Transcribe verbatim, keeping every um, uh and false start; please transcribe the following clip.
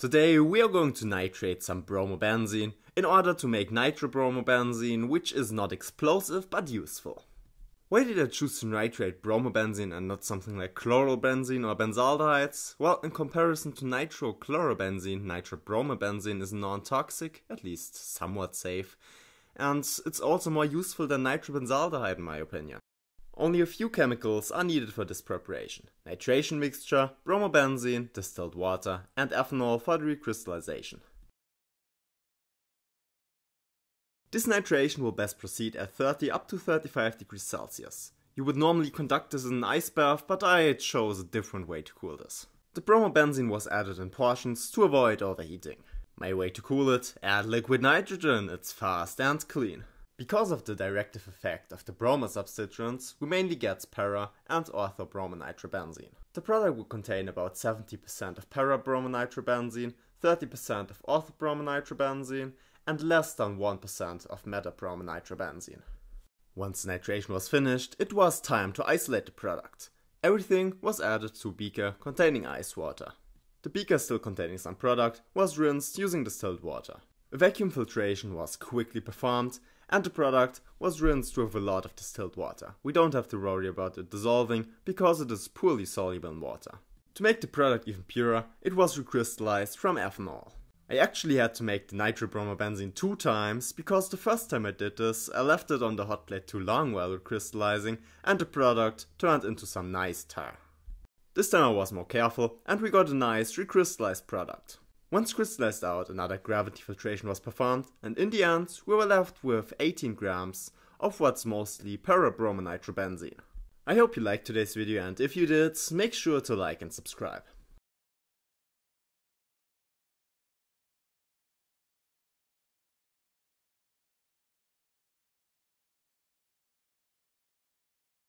Today we are going to nitrate some bromobenzene in order to make nitrobromobenzene, which is not explosive but useful. Why did I choose to nitrate bromobenzene and not something like chlorobenzene or benzaldehydes? Well, in comparison to nitrochlorobenzene, nitrobromobenzene is non-toxic, at least somewhat safe, and it's also more useful than nitrobenzaldehyde in my opinion. Only a few chemicals are needed for this preparation: nitration mixture, bromobenzene, distilled water, and ethanol for the recrystallization. This nitration will best proceed at thirty up to thirty-five degrees Celsius. You would normally conduct this in an ice bath, but I chose a different way to cool this. The bromobenzene was added in portions to avoid overheating. My way to cool it: add liquid nitrogen, it's fast and clean. Because of the directive effect of the bromo substituents, we mainly get para- and ortho-bromonitrobenzene. The product will contain about seventy percent of para-bromonitrobenzene, thirty percent of ortho-bromonitrobenzene, and less than one percent of meta-bromonitrobenzene. Once the nitration was finished, it was time to isolate the product. Everything was added to a beaker containing ice water. The beaker, still containing some product, was rinsed using distilled water. A vacuum filtration was quickly performed, and the product was rinsed with a lot of distilled water. We don't have to worry about it dissolving because it is poorly soluble in water. To make the product even purer, it was recrystallized from ethanol. I actually had to make the nitrobromobenzene two times because the first time I did this, I left it on the hot plate too long while recrystallizing, and the product turned into some nice tar. This time I was more careful and we got a nice recrystallized product. Once crystallized out, another gravity filtration was performed, and in the end we were left with eighteen grams of what's mostly para-bromonitrobenzene. I hope you liked today's video, and if you did, make sure to like and subscribe.